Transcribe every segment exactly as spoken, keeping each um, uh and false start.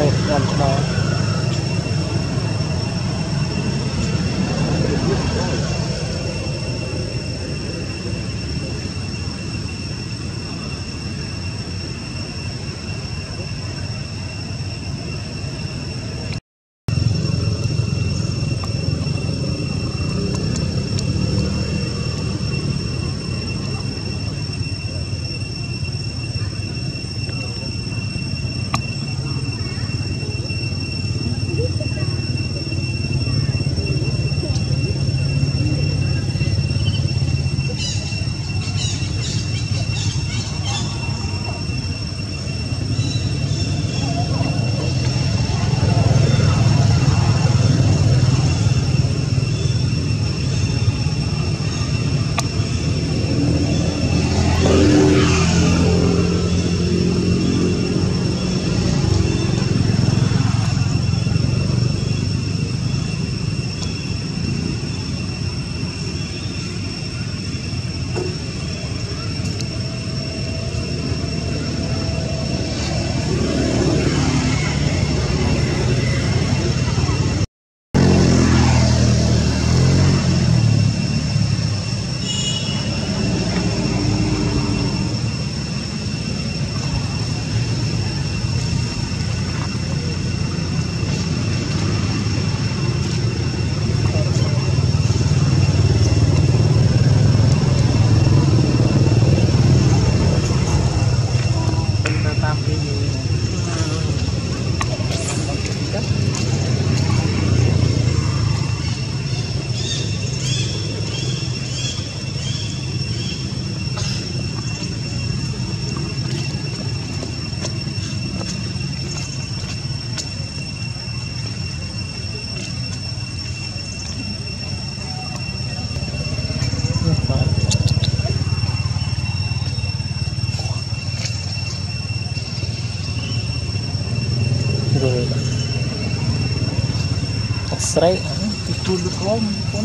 đây làm đó. Straight itu belum pun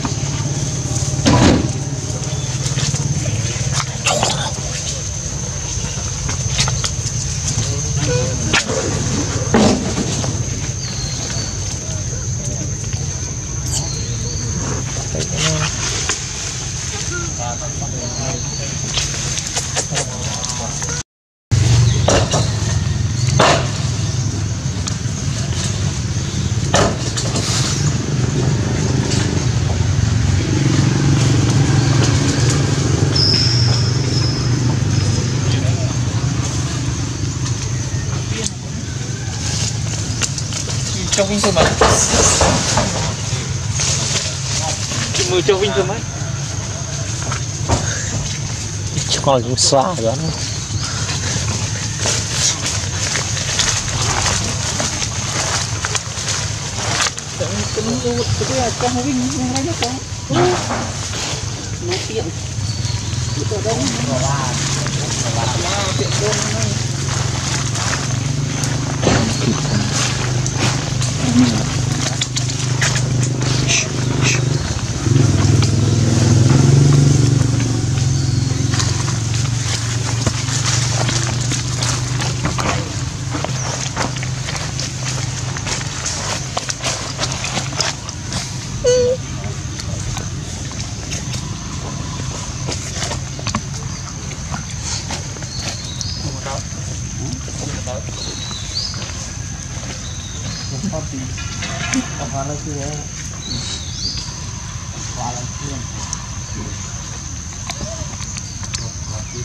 mà mưa cho vinh rồi mấy chứ còn cũng xóa rồi nó tiện ở đâu mm kopi. Kepala sih ya. Kepala sih. Atau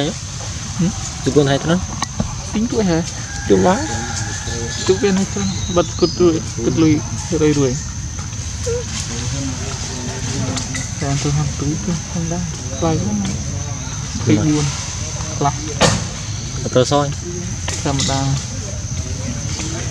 ya, tujuan itu non, pintu ya, cuma tujuan itu bat kudu kudu rui-rui. Tuhan Tuhan tu itu hendak layan, tujuan lah. Atau soi, sama dah.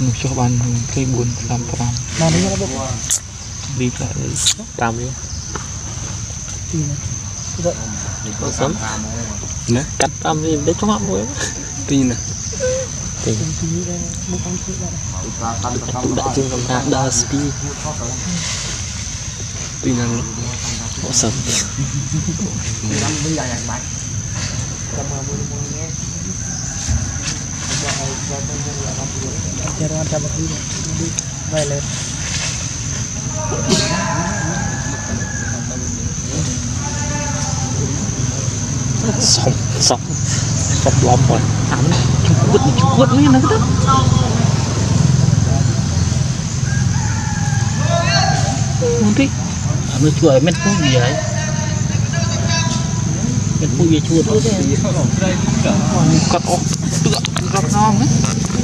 một cho bạn cây buồn làm tạm làm đấy nhá đi lại tạm đi sớm cắt tạm đi để cho mọi người tin nè Hãy subscribe cho kênh Ghiền Mì Gõ Để không bỏ lỡ những video hấp dẫn buat dicukup ni nak tu. Nanti, kami cuai met pun dia. Met pun dia cuai. Cut off, cut off nong.